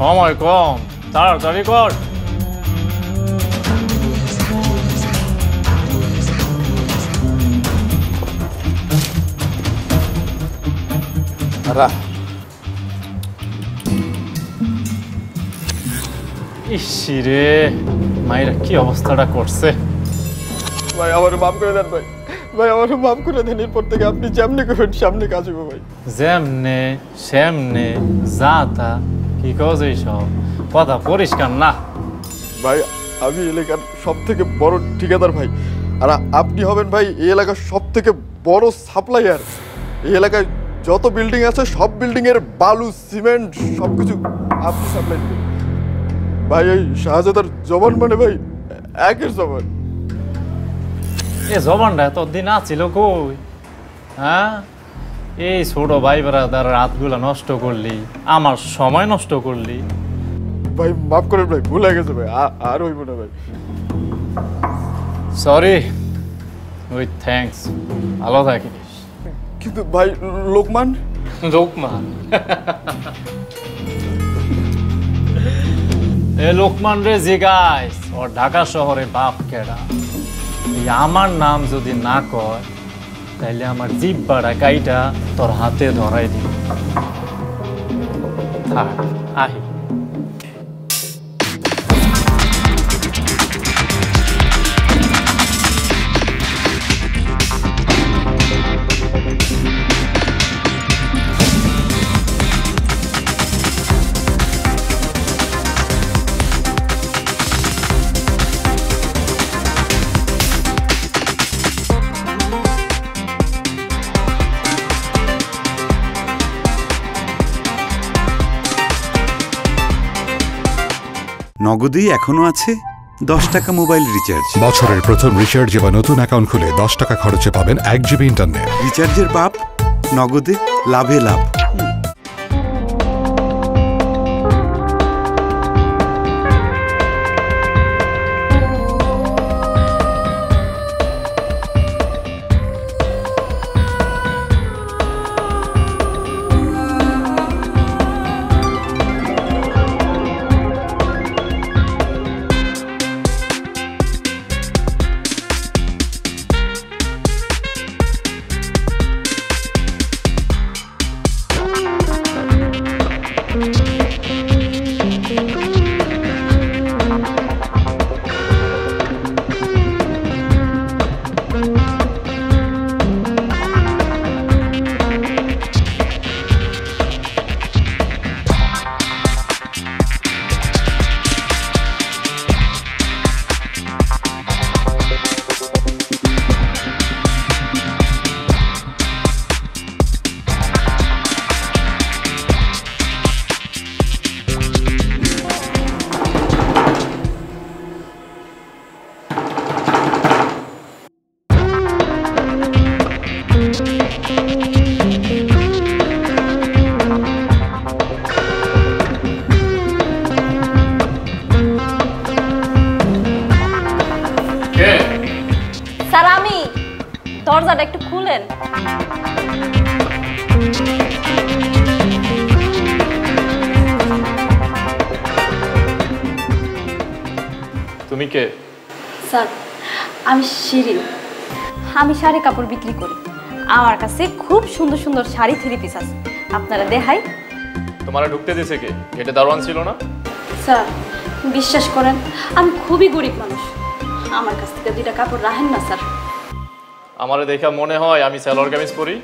সময়কম, তাড়াতাড়ি কর। ইসিরে মায়েরা কি অবস্থাটা করছে। ভাই আমার মাফ করে দেন ভাই, ভাই আমার মাফ করে দেন। এরপর থেকে আপনি যেমনি করবেন সামনে কাজ হবে ভাই, যেমনে সেমনে যা তা কি কাজ। এইসব কথা পরিষ্কার না ভাই। আমি এলাকার সব থেকে বড় ঠিকাদার ভাই, আর আপনি হবেন ভাই এই এলাকার সব থেকে বড় সাপ্লাইয়ার। এই এলাকায় যত বিল্ডিং আছে সব বিল্ডিং এর বালু সিমেন্ট সবকিছু আপনি সাপ্লাই দেবেন ভাই। এই শাহজাদার জবান মানে ভাই একের জবান। এ জবানটা এতদিন আছিল কই? হ্যাঁ, এই ছোট ভাই বেড়াদার রাতগুলা নষ্ট করলি, আমার সময় নষ্ট করলি ভাই। মাফ করে ভাই, ভুলে গেছে ভাই, আর হইব না ভাই। সরি উইথ থ্যাঙ্কস, ভালো থাকিস। কিন্তু ভাই লোকমান, লোকমান এ লোকমান রে জিগাইস ওর ঢাকা শহরে বাপ কেডা। আমার নাম যদি না কয় তাইলে আমার জিভ বাড়া কাইটা তোর হাতে ধরাই দিই। আহি নগদেই এখনো আছে 10 টাকা মোবাইল রিচার্জ। বছরের প্রথম রিচার্জ বা নতুন অ্যাকাউন্ট খুলে 10 টাকা খরচে পাবেন 1 জিবি ইন্টারনেট। রিচার্জের বাপ নগদে, লাভে লাভ। দরজাটা একটু খুলেন। তুমি কে? স্যার আমি শিরিন, আমি শাড়ি কাপড় বিক্রি করি। আমার কাছে খুব সুন্দর সুন্দর শাড়ি থ্রি পিস আছে, আপনারা দেখাই। তোমারা ঢুকতে দিয়েছে কে? এটা দারোয়ান ছিল না? স্যার বিশ্বাস করেন আমি খুবই গরিব মানুষ, আমার কাছ থেকে 2টা কাপড় রাখেন না স্যার? আমারে দেখা মনে হয় আমি সালোয়ার কামিজ পরি।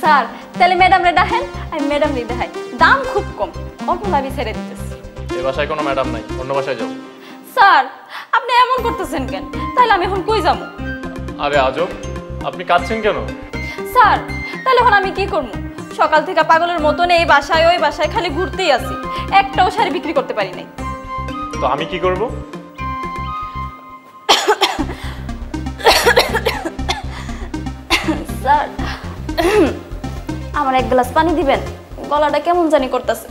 স্যার তাহলে ম্যাডামরে ডাকেন, আমি ম্যাডামরে দেখাই। দাম খুব কম, অল্প দামে ছেড়ে দিতেছি। এই ভাষায় কোনো ম্যাডাম নাই, অন্য ভাষায় যাও। স্যার আপনি এমন করতেছেন কেন? তাহলে আমি এখন কই যাব? আরে আজব, আপনি কাঁদছেন কেন? স্যার তাহলে এখন আমি কি করব? সকাল থেকে পাগলের মতন এই ভাষায় ওই ভাষায় খালি ঘুরতেই আছি, একটাও শাড়ি বিক্রি করতে পারি নাই। তো আমি কি করব? স্যার আমার এক গ্লাস পানি দিবেন, গলাটা কেমন জানি করতেছে।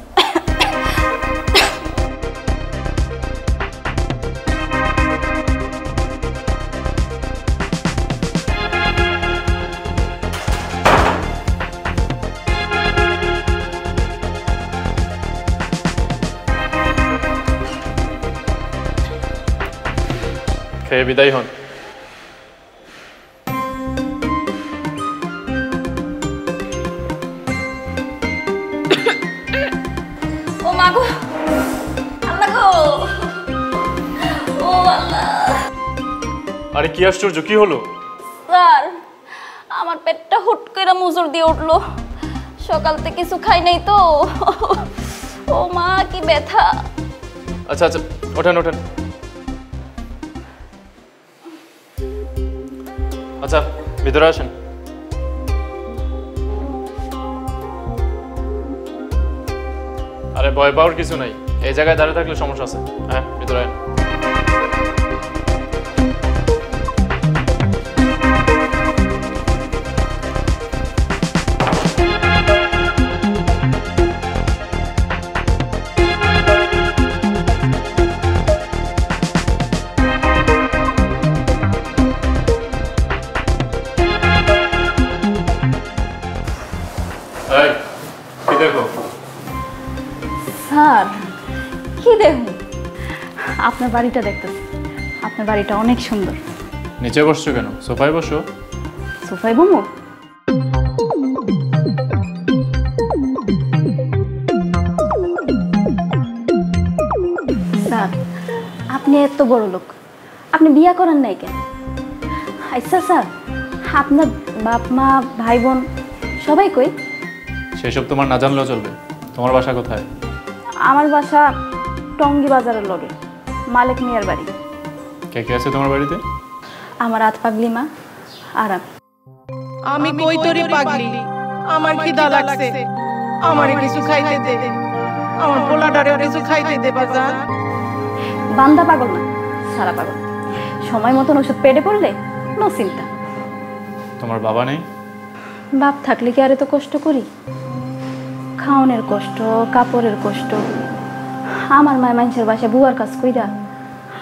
صفحه विदाई हों। আরে কি আশ্চর্য কি হলো? স্যার আমার পেটটা হুট করে মুজুর দিয়ে উঠলো, সকাল থেকে কিছু খাই নাই তো। ও মা কি ব্যথা। আচ্ছা আচ্ছা ওঠেন ওঠেন। আচ্ছা ভিতরে আসেন। আরে ভয় পাওয়ার কিছু নাই, এই জায়গায় দাঁড়িয়ে থাকলে সমস্যা আছে। হ্যাঁ ভিতরে আয়। আপনার বাড়িটা দেখতেছি, আপনার বাড়িটা অনেক সুন্দর। নিচে বসছো কেন? সোফায় বসো। সোফায় বসো। স্যার আপনি এত বড় লোক, আপনি বিয়ে করেন নাই কেন? আচ্ছা স্যার আপনার বাপ মা ভাই বোন সবাই কই? সেসব তোমার না জানলেও চলবে। তোমার বাসা কোথায়? আমার বাসা টঙ্গী বাজারের লগে, মালিক মিয়ার বাড়ি। কে কে আছে তোমার বাড়িতে? আমার আত পাগলি মা আর আমি। কই তোরে পাগলি, আমার কি দা লাগছে, আমারে কিছু খাইতে দে, আমার পোলাটারে কিছু খাইতে দে। বাজার বান্দা পাগল না সারা পাগল, সময় মতন ওষুধ পেটে পড়লে নো চিন্তা। তোমার বাবা নেই? বাপ থাকলে কি আরে তো কষ্ট করি, খাওনের কষ্ট কাপড়ের কষ্ট। আমার মায় মানুষের বাসায় বুয়ার কাজ কইরা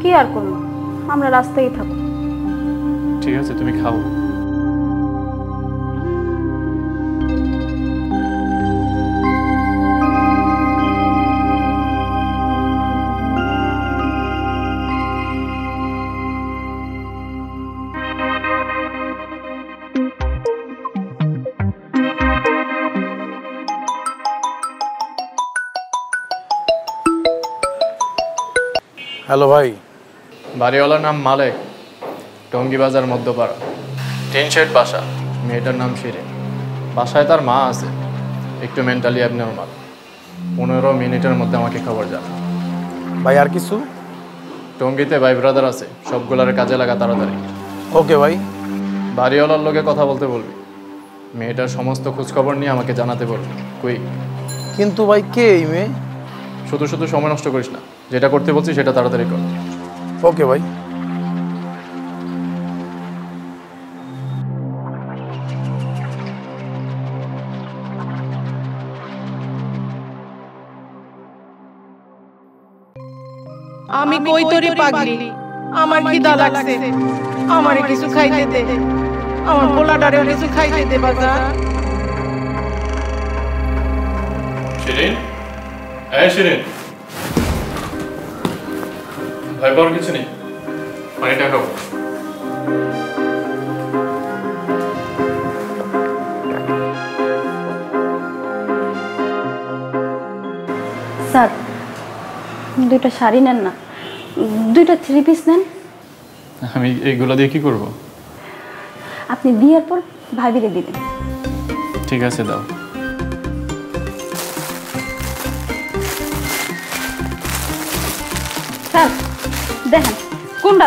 কি আর করবো, আমরা রাস্তায় থাকবো। ঠিক আছে তুমি খাও। হ্যালো ভাই, বাড়িওয়ালার নাম মালেক, টঙ্গী বাজার মধ্যপাড়া, 10 শেড বাসা। মেয়েটার নাম শিরিন। বাসায় তার মা আছে, একটু মেন্টালি অ্যাবনর্মাল। 15 মিনিটের মধ্যে আমাকে খবর জানা ভাই। আর কিছু? টঙ্গীতে ভাই ব্রাদার আছে, সবগুলার কাজে লাগা তাড়াতাড়ি। ওকে ভাই। বাড়িওয়ালার লোকে কথা বলতে বলবি, মেয়েটার সমস্ত খোঁজখবর নিয়ে আমাকে জানাতে বলবি কুইক। কিন্তু ভাই কে এই মেয়ে? শুধু শুধু সময় নষ্ট করিস না, যেটা করতে বলছি সেটা তাড়াতাড়ি কর। ওকে ভাই। আমি কই তোরে পাগলি, আমার খিদা লাগছে, আমারে কিছু খাইতে দে, আমার পোলাটারে কিছু খাইতে দে। বাবা শিরিন, এই শিরিন, ভয় পাওয়ার কিছু নেই, পানিটা খাও। স্যার 2টা শাড়ি নেন না, 2টা 3 পিস নেন। আমি এইগুলো দিয়ে কি করবো? আপনি বিয়ের পর ভাবিরে দিবেন। ঠিক আছে দাও। স্যার দেখেন কোনটা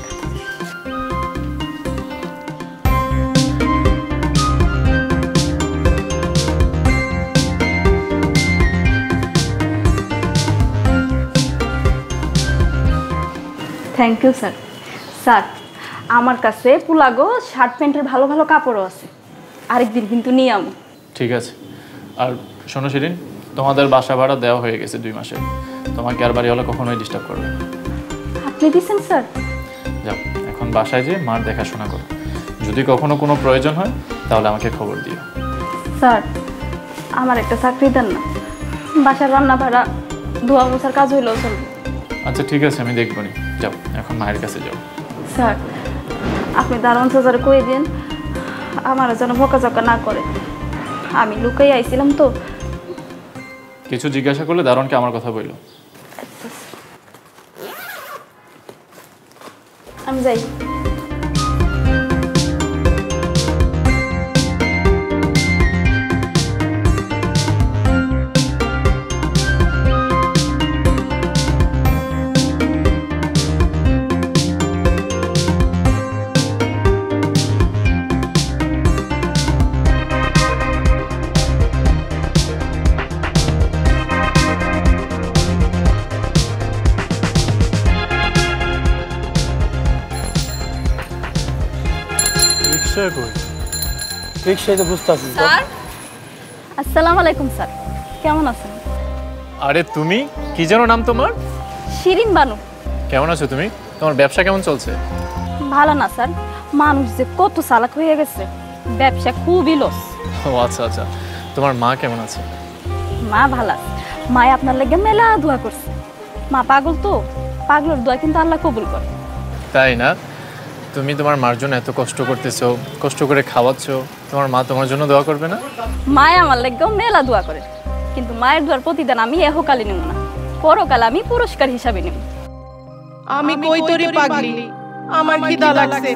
থ্যাংক ইউ স্যার। স্যার, আমার কাছে পুলাগো শার্ট প্যান্টের ভালো ভালো কাপড়ও আছে, আরেকদিন কিন্তু নিয়ে আমি। ঠিক আছে। আর শোনো সেদিন, তোমাদের বাসা ভাড়া দেওয়া হয়ে গেছে 2 মাসে, তোমাকে আর বাড়িওয়ালা কখনোই ডিস্টার্ব করবে না। আপনি দিচ্ছেন স্যার? যাও এখন বাসায় যেয়ে মার দেখাশোনা করো, যদি কখনো কোনো প্রয়োজন হয় তাহলে আমাকে খবর দিও। স্যার আমার একটা চাকরি দেন না, বাসার রান্না ভাড়া ধোয়া মোছার কাজ হইলেও চলবে। আচ্ছা ঠিক আছে, আমি দেখব নি, যাও এখন মায়ের কাছে যাও। স্যার আপনি দারোয়ান সাজারে কয়ে দিন আমার যেন বকাঝকা না করে, আমি লুকাই আইছিলাম তো। কিছু জিজ্ঞাসা করলে দারোয়ানকে আমার কথা বললো। আমি যাই। মায় আপনার লাগে মেলা দোয়া করছে, মা পাগল তো, পাগলের দোয়া কিন্তু আল্লাহ কবুল করে, তাই না? তুমি তোমার মার জন্য এত কষ্ট করতেছো, কষ্ট করে খাওয়াচ্ছো, তোমার মা তোমার জন্য দোয়া করবে না? মা আমার লাগেও মেলা দোয়া করে, কিন্তু মায়ের দোয়ার প্রতিদান আমি এহকালে নেব না, পরকালে আমি পুরস্কার হিসাবে নেব। আমি কই তোরে পাগলি, আমার খিদা লাগছে,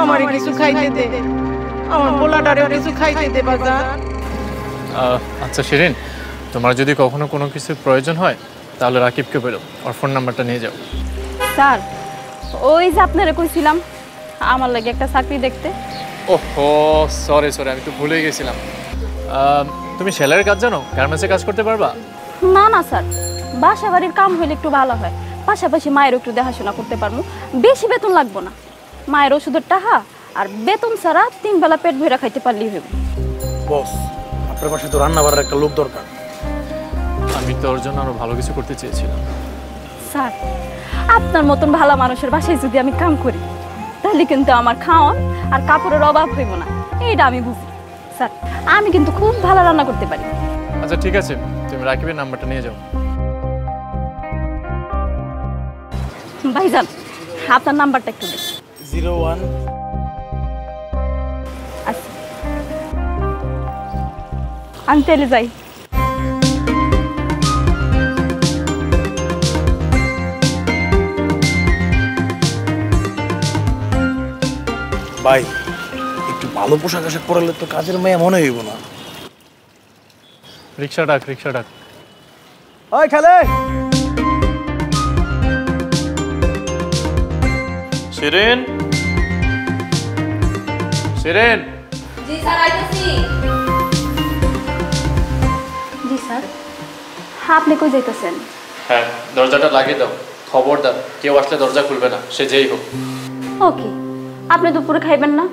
আমারে কিছু খাইতে দে, আমার পোলাটারে কিছু খাইতে দে বাজান। আচ্ছা শিরিন, তোমার যদি কখনো কোনো কিছু প্রয়োজন হয় তাহলে রাকিবকে বলো, ওর ফোন নাম্বারটা নিয়ে যাও। স্যার ওই যে আপনারে কইছিলাম আমার লাগে একটা চাকরি দেখতে। ওহো সরি সরি, আমি তো ভুলে গেছিলাম। তুমি সেলারের কাজ জানো? গার্মেন্টসে কাজ করতে পারবা? না না স্যার, বাসা বাড়ির কাম হইলে একটু ভালো হয়, পাশাপাশি মায়ের একটু দেখাশোনা করতে পারবো, বেশি বেতন লাগবো না, মায়ের ওষুধের টাকা আর বেতন ছাড়া 3 বেলা পেট ভরে খাইতে পারলেই হবে। বস আপনার পাশে তো রান্না বাড়ার একটা লোক দরকার, আমি তো ওর জন্য আরো ভালো কিছু করতে চেয়েছিলাম। স্যার আপনার মতন ভালো মানুষের বাসায় যদি আমি কাম করি তাহলে কিন্তু আমার খাওয়ান আর কাপড়ের অভাব হইব না, এইটা আমি বুঝি। স্যার আমি কিন্তু খুব ভালো রান্না করতে পারি। আচ্ছা ঠিক আছে, তুমি রাকিবের নাম্বারটা নিয়ে যাও। ভাইজান আপনার নাম্বারটা একটু দিন। 01। আচ্ছা আমি তাহলে যাই। ভাই একটু ভালো পোশাক আশাক পরালে তো কাজের মেয়ে মনে হইব না। রিক্সা ডাক, রিক্সা ডাক। ওই খালে শিরিন, শিরিন। জি স্যার আইতেছি। জি স্যার। আপনি কই যাইতেছেন? হ্যাঁ দরজাটা লাগিয়ে দাও, খবরদার কেউ আসলে দরজা খুলবে না, সে যেই হোক। ওকে। আপনি দুপুরে খাইবেন না?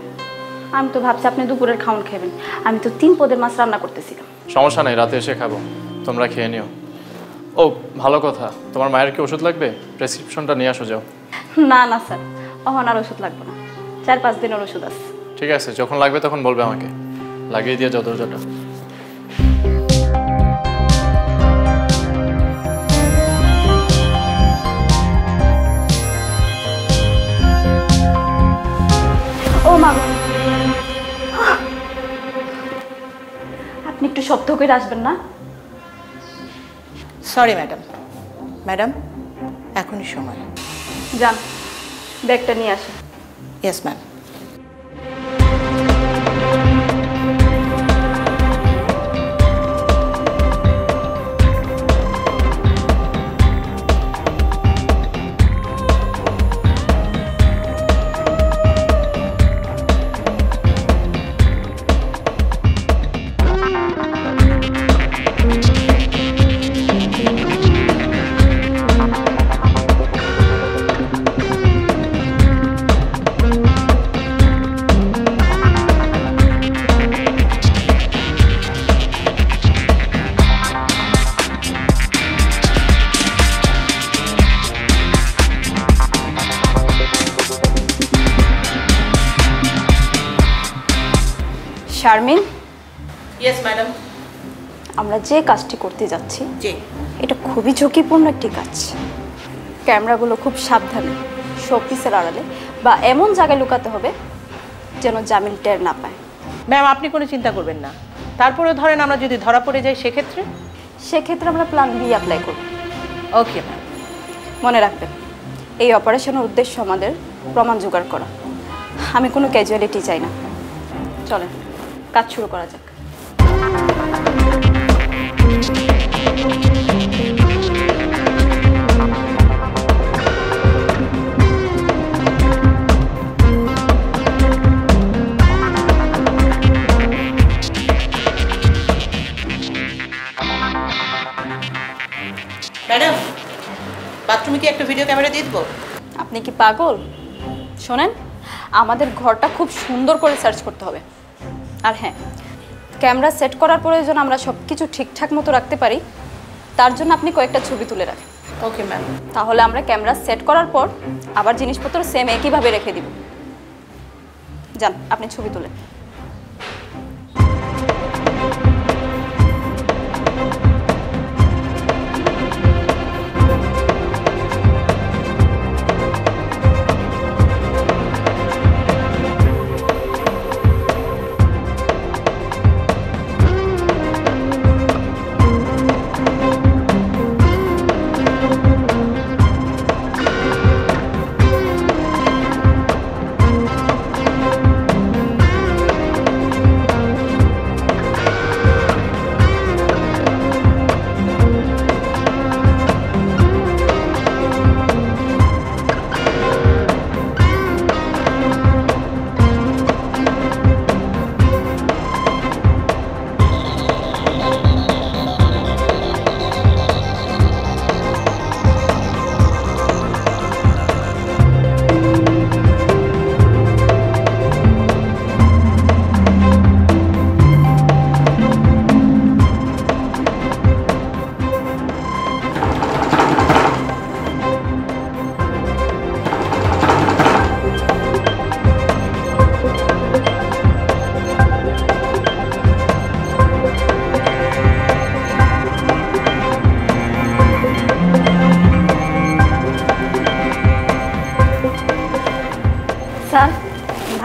আমি তো ভাবছি আপনি দুপুরের খাওন খাবেন, আমি তো 3 পদের মাছ রান্না করতেছিলাম। সমস্যা নাই, রাতে এসে খাবো, তোমরা খেয়ে নিও। ও ভালো কথা, তোমার মায়ের কি ওষুধ লাগবে? প্রেসক্রিপশনটা নিয়ে আসো যাও। না না স্যার এখন আর ওষুধ লাগবে না, 4-5 দিনের ওষুধ আছে। ঠিক আছে, যখন লাগবে তখন বলবে আমাকে। লাগিয়ে দিয়ে যাও দরজাটা। আপনি একটু শব্দ করে আসবেন না। Sorry madam. ম্যাডাম এখনই সময়। যান ব্যাগটা নিয়ে আসুন। Yes ma'am. Sharmin? Yes madam. আমরা যে কাজটি করতে যাচ্ছি এটা খুবই ঝুঁকিপূর্ণ একটি কাজ। ক্যামেরাগুলো খুব সাবধানে শোপিসের আড়ালে বা এমন জায়গায় লুকাতে হবে যেন জামিল টের না পায়। ম্যাম আপনি কোনো চিন্তা করবেন না। তারপরে ধরেন আমরা যদি ধরা পড়ে যাই সেক্ষেত্রে আমরা প্ল্যান বি অ্যাপ্লাই করব। Okay ma'am. মনে রাখবেন এই অপারেশনের উদ্দেশ্য আমাদের প্রমাণ জোগাড় করা। আমি কোনো ক্যাজুয়ালিটি চাই না। চলেন কাজ শুরু করা যাক। ম্যাডাম বাথরুমে কি একটা ভিডিও ক্যামেরা দিয়ে দেবো? আপনি কি পাগল? শোনেন আমাদের ঘরটা খুব সুন্দর করে সার্চ করতে হবে। আর হ্যাঁ, ক্যামেরা সেট করার প্রয়োজন আমরা সব কিছু ঠিকঠাক মতো রাখতে পারি, তার জন্য আপনি কয়েকটা ছবি তুলে রাখেন। Okay ma'am. তাহলে আমরা ক্যামেরা সেট করার পর আবার জিনিসপত্র সেম একইভাবে রেখে দিব। যান আপনি ছবি তুলেন।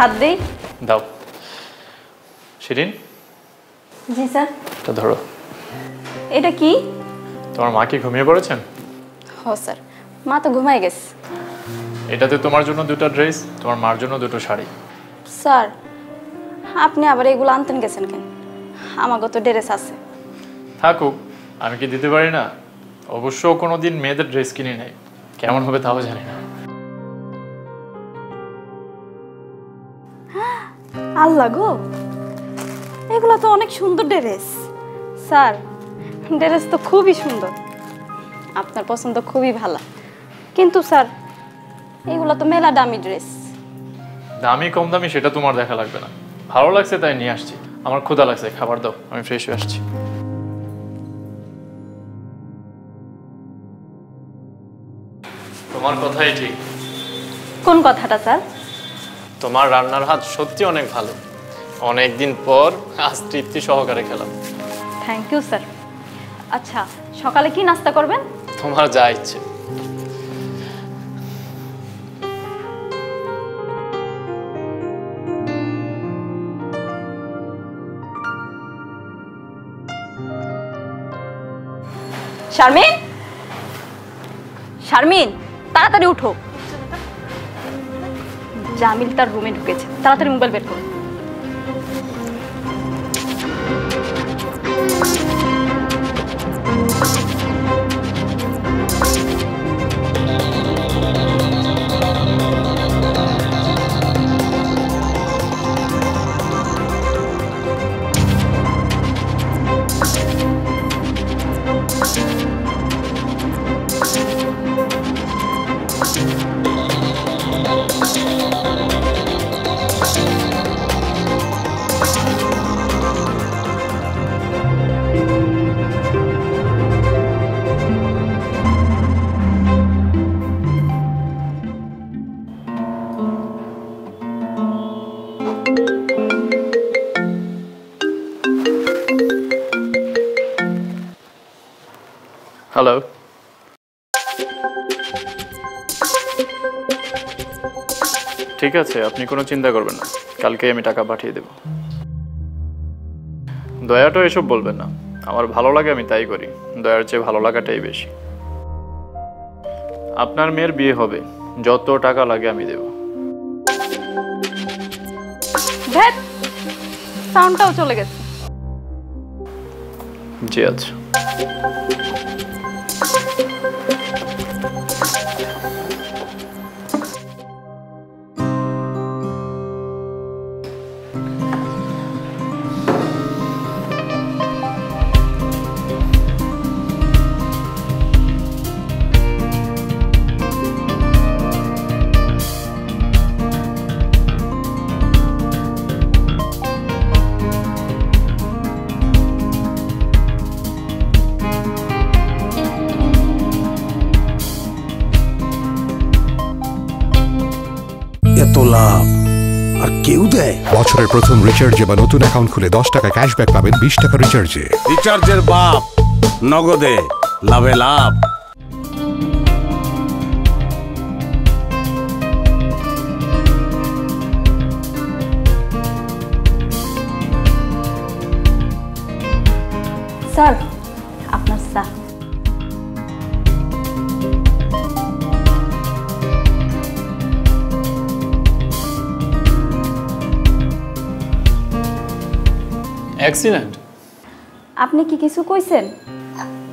হাত দেই দাও। শিরিন। জি স্যার। এটা ধরো। এটা কি? তোমার মা কি ঘুমিয়ে পড়েছেন? হ্যাঁ স্যার, মা তো ঘুমিয়ে গেছে। এটাতে তোমার জন্য দুটো ড্রেস, তোমার মার জন্য দুটো শাড়ি। স্যার আপনি আবার এগুলো আনতেন গেছেন কেন? আমার তো ড্রেস আছে। থাকুক, আমি কি দিতে পারি না? অবশ্য কোনোদিন মেয়েদের ড্রেস কিনে নেই, কেমন হবে তাও জানি না। আল্লাহ গো, এগুলো তো অনেক সুন্দর ড্রেস। স্যার ড্রেস তো খুবই সুন্দর, আপনার পছন্দ খুবই ভালো, কিন্তু স্যার এগুলো তো মেলা দামি ড্রেস। দামি কম দামি সেটা তোমার দেখা লাগবে না, ভালো লাগছে তাই নিয়ে আসছি। আমার ক্ষুধা লাগছে, খাবার দাও, আমি ফ্রেশ হয়ে আসছি। তোমার কথাই ঠিক। কোন কথাটা স্যার? তোমার রান্নার হাত সত্যি অনেক ভালো, অনেকদিন পর আজ তৃপ্তি সহকারে খেলাম। Thank you sir. আচ্ছা সকালে কি নাস্তা করবেন? তোমার যা ইচ্ছে। শারমিন, শারমিন তাড়াতাড়ি উঠো, জামিল তার রুমে ঢুকেছে, তাড়াতাড়ি মোবাইল বের করো। Hello. ঠিক আছে, আপনি কোনো চিন্তা করবেন না, কালকেই আমি টাকা পাঠিয়ে দেব। দয়াটা এসব বলবেন না, আমার ভালো লাগে আমি তাই করি, দয়ার চেয়ে ভালো লাগাটাই বেশি। আপনার মেয়ের বিয়ে হবে, যত টাকা লাগে আমি দেব। সাউন্ডটাও চলে গেছে। জি আচ্ছা। বছরের প্রথম রিচার্জে বা নতুন অ্যাকাউন্ট খুলে 10 টাকা ক্যাশব্যাক পাবেন 20 টাকা রিচার্জে। রিচার্জের বাপ নগদে লাভে লাভ। স্যার আপনার চা। এক্সিলেন্ট। আপনি কি কিছু কইছেন?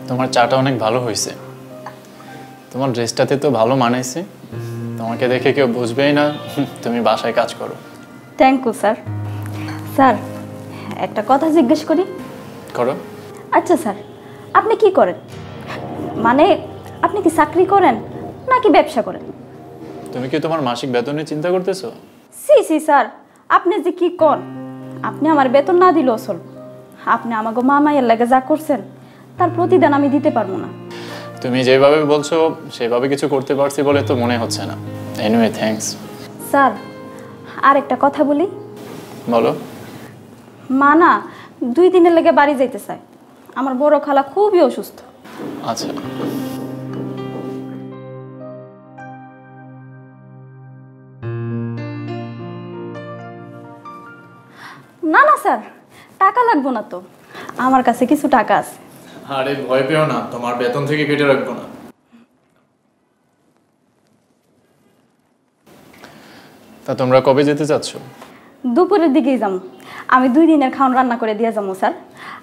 তোমার চাটা অনেক ভালো হয়েছে, তোমার ড্রেসটাতে তো ভালো মানাইছে, তোমাকে দেখে কেউ বুঝবেই না তুমি বাসায় কাজ করো। Thank you sir. স্যার একটা কথা জিজ্ঞেস করি? করো। আচ্ছা স্যার, আপনি কি করেন? মানে আপনি কি চাকরি করেন নাকি ব্যবসা করেন? তুমি কি তোমার মাসিক বেতন নিয়ে চিন্তা করতেছো? সি সি স্যার, আপনি যে কি করেন। আপনি আমার বেতন না দিলেও আসল, আপনি আমাকে মামাইয়ের লাগে যা করছেন তার প্রতিদান আমি দিতে পারবো না। তুমি যেভাবে বলছো সেভাবে কিছু করতে পারছি বলে তো মনে হচ্ছে না। Anyway thanks. স্যার আর একটা কথা বলি? বলো। মা না 2 দিনের লাগে বাড়ি যাইতে চায়, আমার বড় খালা খুবই অসুস্থ। আচ্ছা। না না স্যার, টাকা লাগবো না, তো আমার কাছে কিছু টাকা আছে। আরে ভয় পেও না, তোমার বেতন থেকে কেটে রাখবো না। তা তোমরা কবে যেতে চাচ্ছ? দুপুরের দিকেই যাবো, আমি 2 দিনের খাওয়ান রান্না করে দিয়ে যাবো স্যার।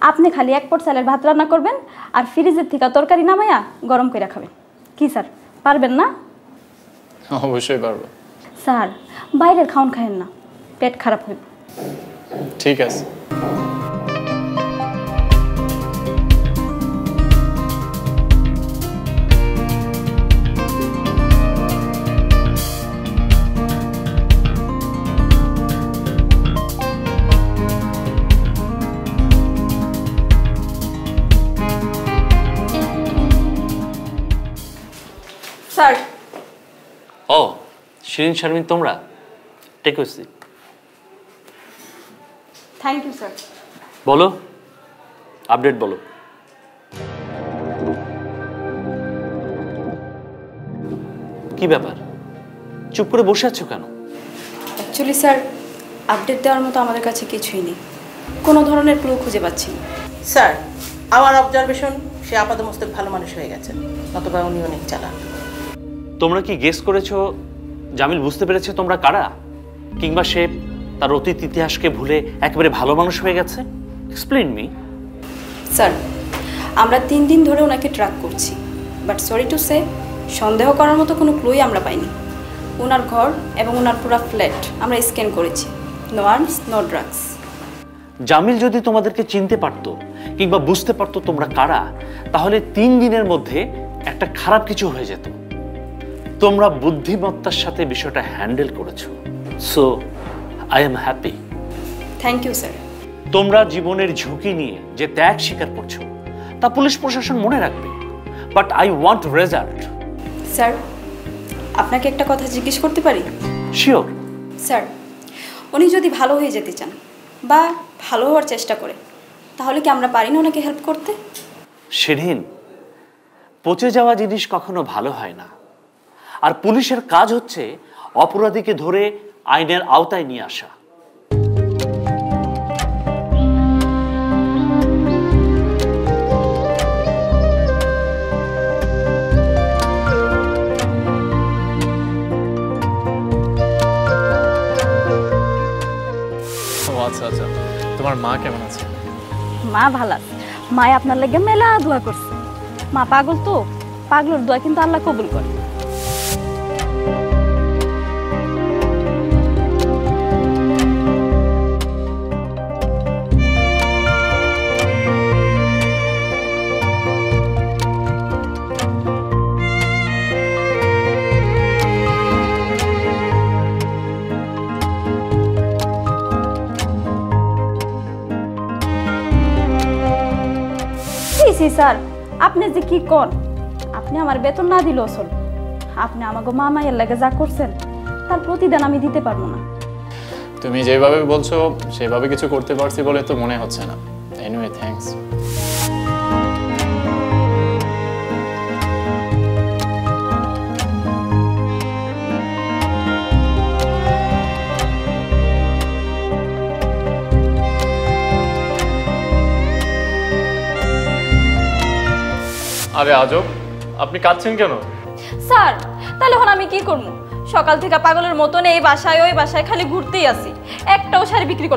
আপনি খালি 1 পট চালের ভাত রান্না করবেন আর ফ্রিজের থেকে তরকারি নামাইয়া গরম করে খাবেন। কি স্যার পারবেন না? অবশ্যই পারবো স্যার। বাইরের খাওয়ান খাইয়েন না, পেট খারাপ হইব। ঠিক আছে। স্যার। ও শিরিন শারমিন তোমরা, ঠিক আছে। Thank you sir. বলো, আপডেট বলো। কি ব্যাপার, চুপ করে বসে আছো কেন? অ্যাকচুয়ালি স্যার, আপডেট দেওয়ার মতো আমাদের কাছে কিছুই নেই, কোনো ধরনের ক্লু খুঁজে পাচ্ছি না স্যার। আমার অবজারভেশন, সে আপাতমস্তক ভালো মানুষ হয়ে গেছেন, অথবা উনি অনেক চালাক। তোমরা কি গেস করেছো জামিল বুঝতে পেরেছে তোমরা কারা, কিংবা সে তার অতীত ইতিহাসকে ভুলে একেবারে ভালো মানুষ হয়ে গেছে? Explain me. স্যার আমরা 3 দিন ধরে ওনাকে ট্র্যাক করছি, বাট সরি টু সে সন্দেহ করার মতো কোনো ক্লুই আমরা পাইনি। ওনার ঘর এবং ওনার পুরো ফ্ল্যাট আমরা স্ক্যান করেছি, no arms no drugs. Jamil যদি তোমাদেরকে চিনতে পারতো কিংবা বুঝতে পারতো তোমরা কারা, তাহলে 3 দিনের মধ্যে একটা খারাপ কিছু হয়ে যেত। তোমরা বুদ্ধিমত্তার সাথে বিষয়টা হ্যান্ডেল করেছো, so I am happy. Thank you, sir. তোমরা জীবনের ঝুঁকি নিয়ে যে ত্যাগ স্বীকার করছো তা পুলিশ প্রশাসন মনে রাখবে, but I want result. Sir আপনাকে একটা কথা জিজ্ঞেস করতে পারি? Sure. স্যার উনি যদি ভালো হয়ে যেতে চান বা ভালো হওয়ার চেষ্টা করে, তাহলে কি আমরা পারি না ওনাকে হেল্প করতে? শিরিন পচে যাওয়া জিনিস কখনো ভালো হয় না। আর পুলিশের কাজ হচ্ছে অপরাধীকে ধরে আইনের আওতায় নিয়ে আসা। আচ্ছা আচ্ছা, তোমার মা কেমন আছে? মা ভালো আছে, মা আপনার লাগে মেলা দোয়া করছে। মা পাগল তো, পাগলের দোয়া কিন্তু আল্লাহ কবুল করে। স্যার আপনি যে কি কন, আপনি আমার বেতন না দিলেও চল, আপনি আমাকে মামায়ের লাগে যা করছেন তার প্রতিদান আমি দিতে পারবো না। তুমি যেভাবে বলছো সেভাবে কিছু করতে পারছি বলে তো মনে হচ্ছে না। Anyway thanks. আরে আজব, আপনি কাঁদছেন কেন? স্যার তাহলে এখন আমি কি করবো? সকাল থেকে পাগলের মতন এই বাসায় ওই বাসায় খালি ঘুরতেই আসি, একটাও শাড়ি বিক্রি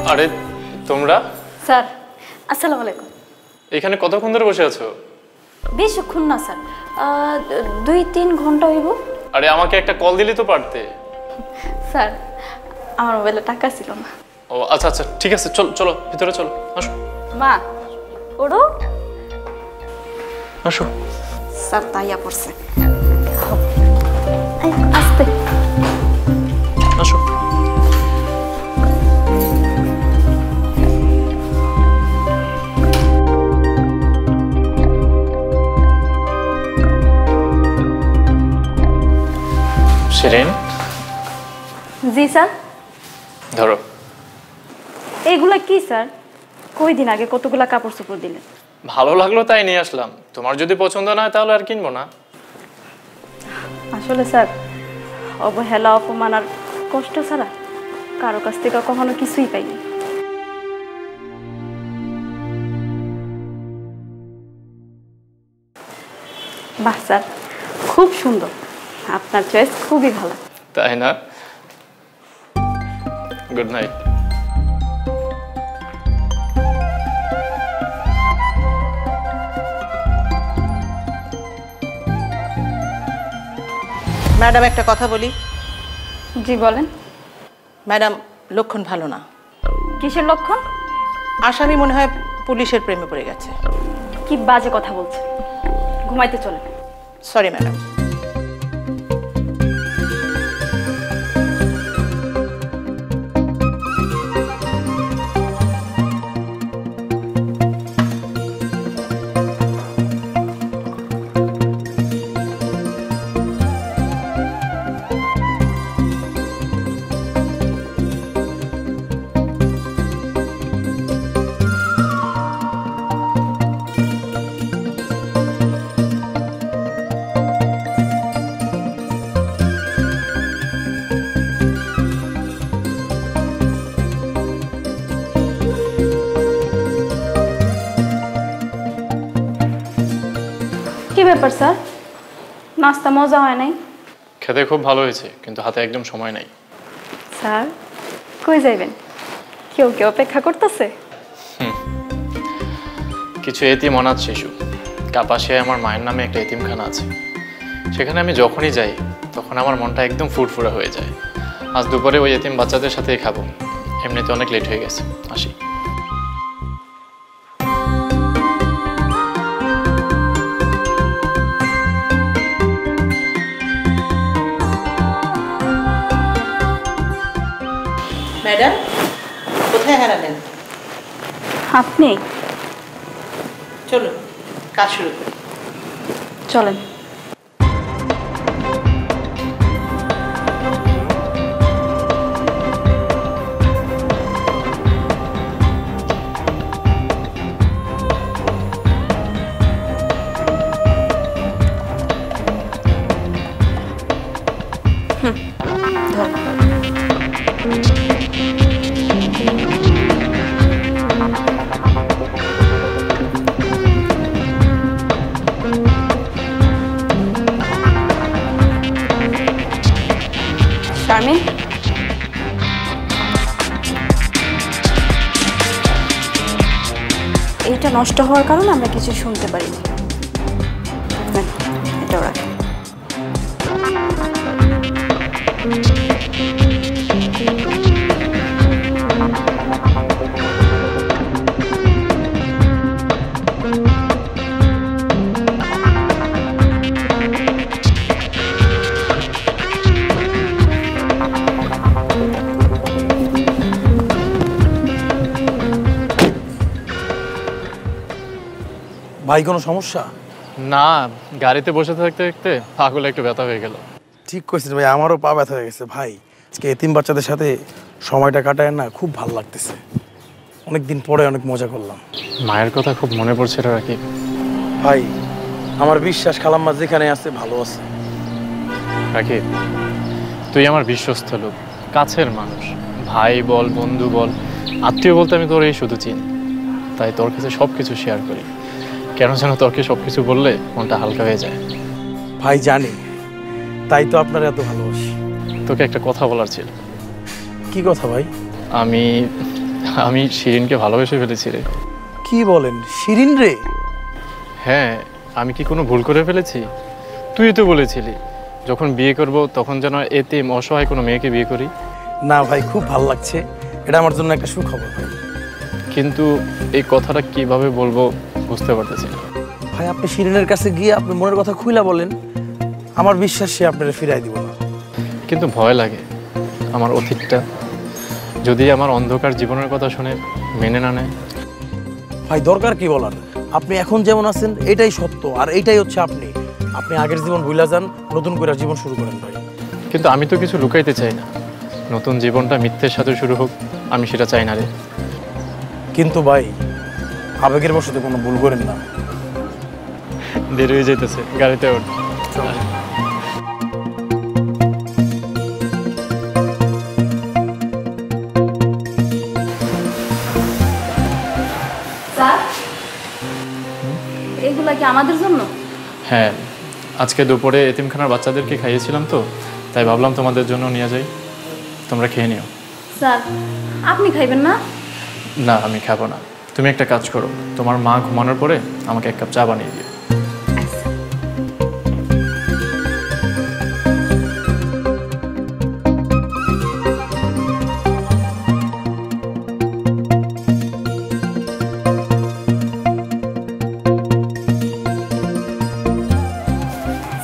করতে পারি নাই। আরে তোমরা? স্যার আসসালামু আলাইকুম। এখানে কতক্ষণ ধরে বসে আছো? বেশিক্ষণ না স্যার, 2-3 ঘন্টা হইব। আরে আমাকে একটা কল দিলে তো পারতে। স্যার আমার মোবাইলে টাকা ছিল না। ও আচ্ছা আচ্ছা ঠিক আছে, চল চলো ভিতরে চলো, আসো মা ওড়ো, আসো। স্যার তাইয়া পড়ছে, আস্তে আসো। জি স্যার। ধরো। এগুলা কি স্যার? কয়দিন আগে কতগুলা কাপড় চোপড় দিলেন, ভালো লাগলো তাই নিয়ে আসলাম। তোমার যদি পছন্দ না হয় তাহলে আর কিনবো না। আসলে স্যার অবহেলা অপমান আর কষ্ট ছাড়া কারো কাছ থেকে কখনো কিছুই পাইনি। বাহ স্যার খুব সুন্দর, আপনার চয়েস খুবই ভালো। তাই না? Good night. ম্যাডাম একটা কথা বলি। জি বলেন। ম্যাডাম লক্ষণ ভালো না। কিসের লক্ষণ? আসামি মনে হয় পুলিশের প্রেমে পড়ে গেছে। কি বাজে কথা বলছে, ঘুমাইতে চলে। Sorry madam. স্যার নাস্তা মজা হয় নাই? খেতে খুব ভালো হয়েছে, কিন্তু হাতে একদম সময় নাই। স্যার কই যাইবেন? কেউ কেউ অপেক্ষা করতেছে। কিছু এতিম অনাথ শিশু, কাপাসিয়ায় আমার মায়ের নামে একটা এতিমখানা আছে, সেখানে আমি যখনই যাই তখন আমার মনটা একদম ফুরফুরা হয়ে যায়। আজ দুপুরে ওই এতিম বাচ্চাদের সাথেই খাবো, এমনিতে অনেক লেট হয়ে গেছে। আসি। ম্যাডাম কোথায় হারালেন? আপনি চলুন কাজ শুরু করি। চলেন। এইটা নষ্ট হওয়ার কারণে আমরা কিছু শুনতে পারিনি। এটাও রাখি। ভাই কোনো সমস্যা না, গাড়িতে বসে থাকতে থাকতে পাগুলো একটু ব্যথা হয়ে গেল। ঠিক কইছিস ভাই, আমারও পা ব্যথা হয়ে গেছে ভাই। আজকে এতিম বাচ্চাদের সাথে সময়টা কাটায় না, খুব ভালো লাগতেছে। অনেকদিন পরে অনেক মজা করলাম। মায়ের কথা খুব মনে পড়ছে রাকিব ভাই। আমার বিশ্বাস খালাম্মা যেখানে আছে ভালো আছে। রাকিব, তুই আমার বিশ্বস্ত লোক, কাছের মানুষ, ভাই বল বন্ধু বল আত্মীয় বলতে আমি তোর এই শুধু চিনি, তাই তোর কাছে সব কিছু শেয়ার করি। কেন যেন তোকে সবকিছু বললে মনটা হালকা হয়ে যায় ভাই। জানি, তাই তো আপনার এত ভালোবাসি। তোকে একটা কথা বলার ছিল। কি কথা ভাই? আমি শিরিনকে ভালোবেসে ফেলেছি রে। কি বলেন, শিরিন রে? হ্যাঁ, আমি কি কোনো ভুল করে ফেলেছি? তুই তো বলেছিলি যখন বিয়ে করব তখন যেন এতিম অসহায় কোনো মেয়েকে বিয়ে করি না। ভাই খুব ভালো লাগছে, এটা আমার জন্য একটা সুখবর। কিন্তু এই কথাটা কিভাবে বলবো বুঝতে পারতেছি ভাই। আপনি শিরিনের কাছে গিয়ে আপনি মনের কথা খুইলা বলেন, আমার বিশ্বাস সে আপনারে ফিরাই দিব না। কিন্তু ভয় লাগে, আমার অতীতটা যদি আমার অন্ধকার জীবনের কথা শুনে মেনে না নেয়। ভাই দরকার কি বলার, আপনি এখন যেমন আছেন এটাই সত্য, আর এটাই হচ্ছে আপনি। আপনি আগের জীবন ভুলে যান, নতুন করে জীবন শুরু করেন ভাই। কিন্তু আমি তো কিছু লুকাইতে চাই না, নতুন জীবনটা মিথ্যের সাথে শুরু হোক আমি সেটা চাই না রে। কিন্তু ভাই আবেগের বশতে কোনো ভুল করেন না। দেরি হয়ে যাইতেছে, গাড়িতে ওঠ। স্যার, এগুলা কি আমাদের জন্য? হ্যাঁ, আজকে দুপুরে এতিমখানার বাচ্চাদেরকে খাইয়েছিলাম তো, তাই ভাবলাম তোমাদের জন্য নিয়ে যাই, তোমরা খেয়ে নিও। স্যার আপনি খাইবেন না? না আমি খাবো না। তুমি একটা কাজ করো, তোমার মা ঘুমানোর পরে আমাকে এক কাপ চা বানিয়ে দিও।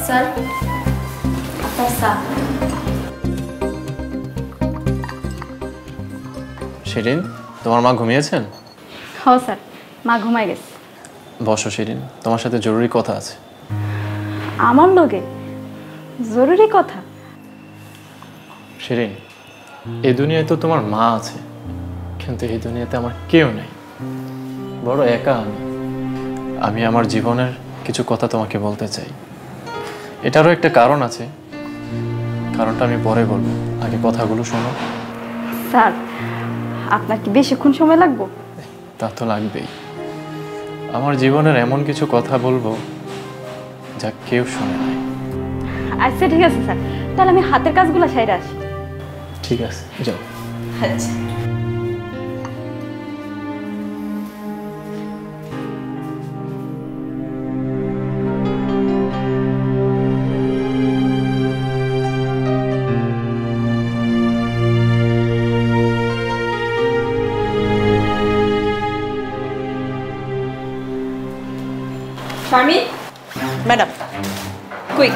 স্যার আপনার চা। শিরিন, তোমার মা ঘুমিয়েছেন? হ্যাঁ স্যার, মা ঘুমাই গেছে। বসো শিরিন, তোমার সাথে জরুরি কথা আছে। আমার লগে জরুরি কথা? শিরিন, এই দুনিয়ায় তো তোমার মা আছে, কিন্তু এই দুনিয়াতে আমার কেউ নেই, বড় একা আমি। আমি আমার জীবনের কিছু কথা তোমাকে বলতে চাই। এটারও একটা কারণ আছে, কারণটা আমি পরে বলবো, আগে কথাগুলো শোনো। স্যার আপনার কি বেশিক্ষণ সময় লাগবে? তা তো লাগবেই। আমার জীবনের এমন কিছু কথা বলবো যা কেউ শুনে নাই। আচ্ছা ঠিক আছে স্যার, তাহলে আমি হাতের কাজগুলো সাইরা আসি। ঠিক আছে যাও। আচ্ছা ম্যাডাম, কুইক।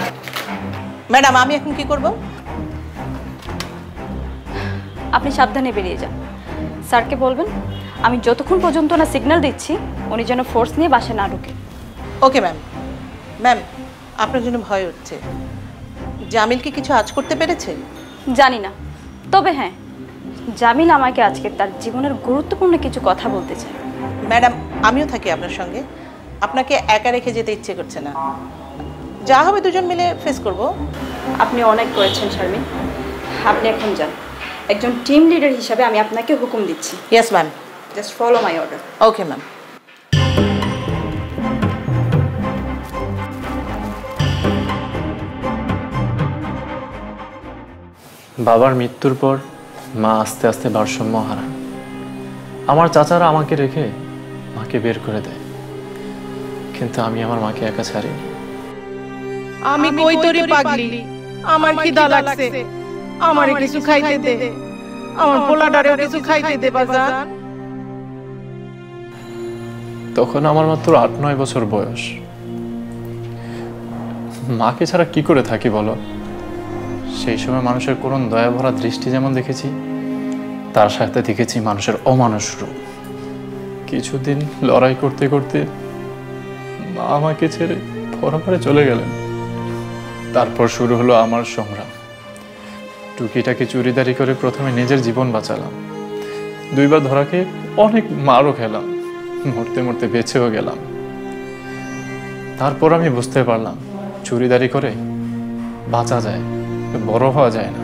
ম্যাডাম আমি এখন কি করব? আপনি সাবধানে বেরিয়ে যান। স্যারকে বলবেন আমি যতক্ষণ পর্যন্ত না সিগন্যাল দিচ্ছি উনি যেন ফোর্স নিয়ে বাসে না ঢুকে। Okay ma'am. ম্যাম আপনার জন্য ভয় হচ্ছে। জামিল কি কিছু আজ করতে পেরেছে? জানি না, তবে হ্যাঁ, জামিল আমাকে আজকে তার জীবনের গুরুত্বপূর্ণ কিছু কথা বলতে চায়। ম্যাডাম, আমিও থাকি আপনার সঙ্গে, আপনাকে একা রেখে যেতে ইচ্ছে করছে না। যা হবে দুজন মিলে ফেস করব। আপনি অনেক করেছেন শারমিন, আপনি এখন যান। একজন টিম লিডার হিসাবে আমি আপনাকে হুকুম দিচ্ছি। Yes ma'am, just follow my order. Okay ma'am. বাবার মৃত্যুর পর মা আস্তে আস্তে ভারসাম্য হারান। আমার চাচারা আমাকে রেখে মাকে বের করে দেয়, কিন্তু আমি আমার মাকে একা ছাড়িনি। আমি কই তোরে পাগলি, আমার কি দা লাগছে, আমারে কিছু খাইতে দে, আমার পোলাডারেও কিছু খাইতে দে বাজান। তখন আমার মাত্র ৮-৯ বছর বয়স। মাকে ছাড়া কি করে থাকি বলো? সেই সময় মানুষের করুণ দয়া ভরা দৃষ্টি যেমন দেখেছি, তার সাথে দেখেছি মানুষের অমানুষ রূপ। কিছুদিন লড়াই করতে করতে মা আমাকে ছেড়ে পরপারে চলে গেলেন। তারপর শুরু হলো আমার সংগ্রাম। টুকিটাকে চুরিদারি করে প্রথমে নিজের জীবন বাঁচালাম, দুইবার ধরাকে অনেক মারও খেলাম, মরতে মরতে বেঁচেও গেলাম। তারপর আমি বুঝতে পারলাম চুরিদারি করে বাঁচা যায়, বড় হওয়া যায় না।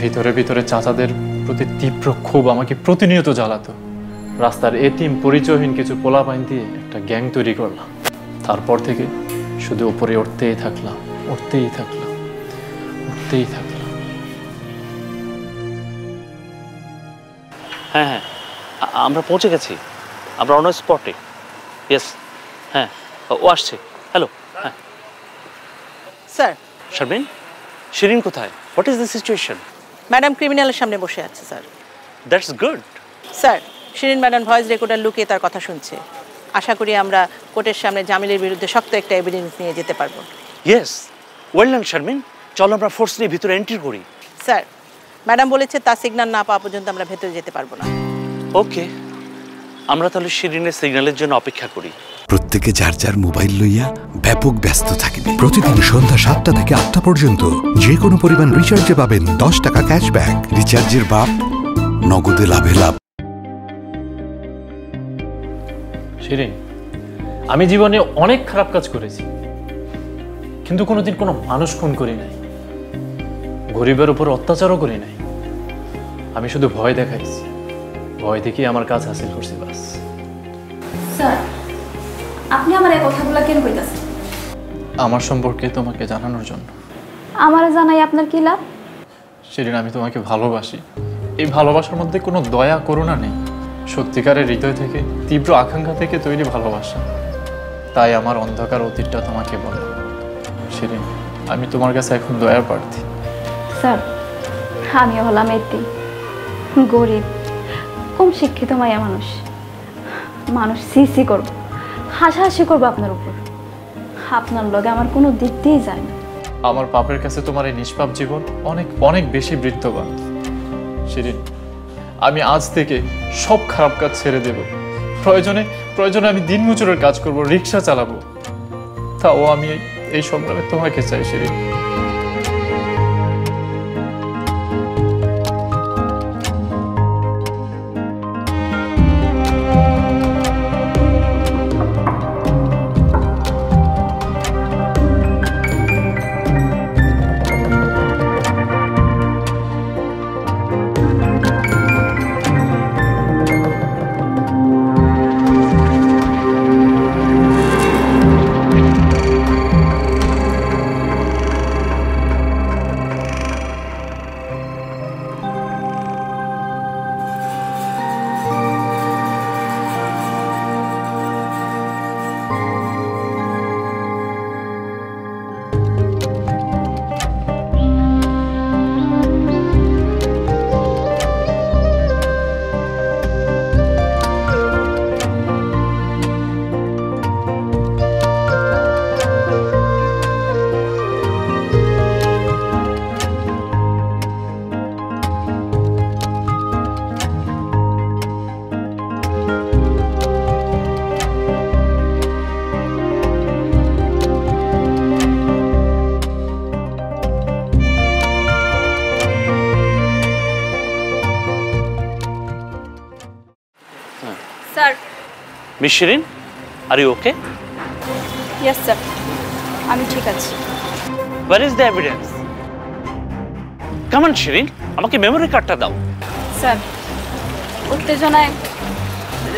ভিতরে ভিতরে চাচাদের প্রতি তীব্র ক্ষোভ আমাকে প্রতিনিয়ত জ্বালাতো। রাস্তার এতিম পরিচয়হীন কিছু পোলাপাইন দিয়ে একটা গ্যাং তৈরি করলাম। তারপর থেকে শুধু উপরে উঠতেই থাকলাম। হ্যাঁ, আমরা পৌঁছে গেছি, আমরা অন স্পটে। ইয়েস, হ্যাঁ, ও আসছে। হ্যালো, হ্যাঁ স্যার। শারমিন, শিরিন কোথায়? What is the situation? Madam ক্রিমিনালের সামনে বসে আছে sir. That's good sir. Shirin madam voice recorder লুকিয়ে তার কথা শুনছে। আশা করি আমরা কোর্টের সামনে জামিলের বিরুদ্ধে শক্ত একটা এভিডেন্স নিয়ে যেতে পারবো। Yes, well done Sharmin. চলো আমরা ফোর্স নিয়ে ভিতরে এন্ট্রি করি। স্যার, ম্যাডাম বলেছে তার সিগন্যাল না পাওয়া পর্যন্ত আমরা ভেতরে যেতে পারবো না। ওকে, আমরা তাহলে শিরিনের সিগন্যালের জন্য অপেক্ষা করি। প্রত্যেকে যার যার মোবাইল লইয়া ব্যাপক ব্যস্ত থাকবে। প্রতিদিন সন্ধ্যা ৭টা থেকে ৮টা পর্যন্ত যে কোনো পরিমাণ রিচার্জে পাবেন ১০ টাকা ক্যাশব্যাক। রিচার্জের বাপ, নগদে লাভে লাভ। শিরিন, আমি জীবনে অনেক খারাপ কাজ করেছি, কিন্তু কোনোদিন কোনো মানুষ খুন করি নাই, গরিবের উপর অত্যাচারও করি নাই। আমি শুধু ভয় দেখাইছি, ভয় দেখিয়ে আমার কাজ হাসিল করছি, বাস। স্যার, আপনি আমার এই কথাগুলো কেন কইতাছেন? আমার সম্পর্কে তোমাকে জানানোর জন্য। আমার জানাই আপনার কি লাভ? শিরিন, আমি তোমাকে ভালোবাসি। এই ভালোবাসার মধ্যে কোনো দয়া করুণা নেই, সত্যিকারের হৃদয় থেকে, তীব্র আকাঙ্ক্ষা থেকে তৈরি ভালোবাসা। তাই আমার অন্ধকার অতীতটা তোমাকে বলে। শিরিন, আমি তোমার কাছে এখন দয়ার প্রার্থী। স্যার, আমি হলাম এটি গরিব, কম শিক্ষিত মায়া মানুষ। মানুষ সিসি করব, হাসাহাসি করবো আপনার উপর। আপনার লগে আমার কোনো দিক দিয়ে যায় না। আমার পাপের কাছে তোমার এই নিষ্পাপ জীবন অনেক অনেক বেশি বৃত্তবান। শিরিন, আমি আজ থেকে সব খারাপ কাজ ছেড়ে দেব। প্রয়োজনে আমি দিনমজুরের কাজ করব, রিক্সা চালাবো। তাও আমি এই সংগ্রামে তোমাকে চাই Shirin. Miss Shirin, are you okay? Yes, sir. I'm okay. Where is the evidence? Come on, Shirin. আমাকে মেমোরি কার্ডটা দাও। স্যার, উত্তেজনায়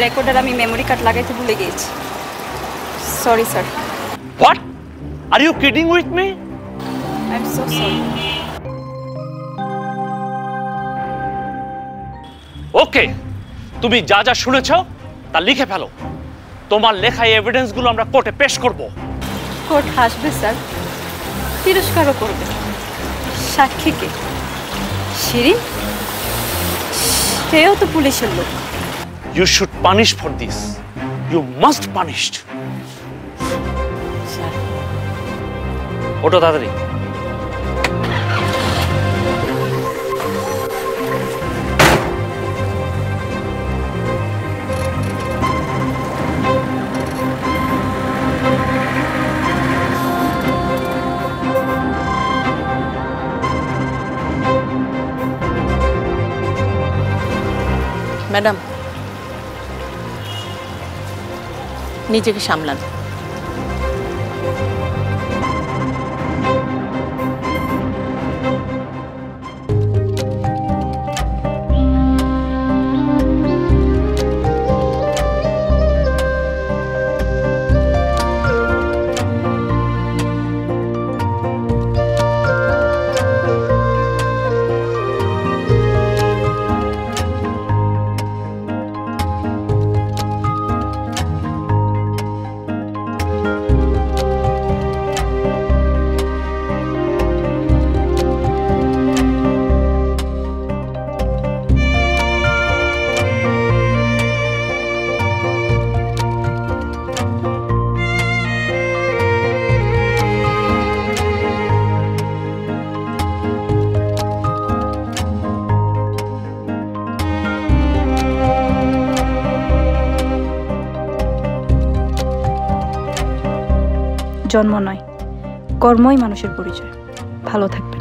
রেকর্ডার আমি মেমোরি কার্ড লাগাইতে ভুলে গিয়েছি। Sorry, sir. What? Are you kidding with me? I'm so sorry. Okay. তুমি যা যা শুনেছো তা লিখে ফেলো। তোমার লেখা এভিডেন্সগুলো আমরা কোর্টে পেশ করব। কোর্ট হাসবে স্যার। তিরস্কারও করবে। সাক্ষীকে। Shirin? Stay out the police look. You should punish for this. You must punish. Sir. Oto dadari. Madam, নিজেকে সামলান। জন্ম নয় কর্মই মানুষের পরিচয় ভালো থাকবে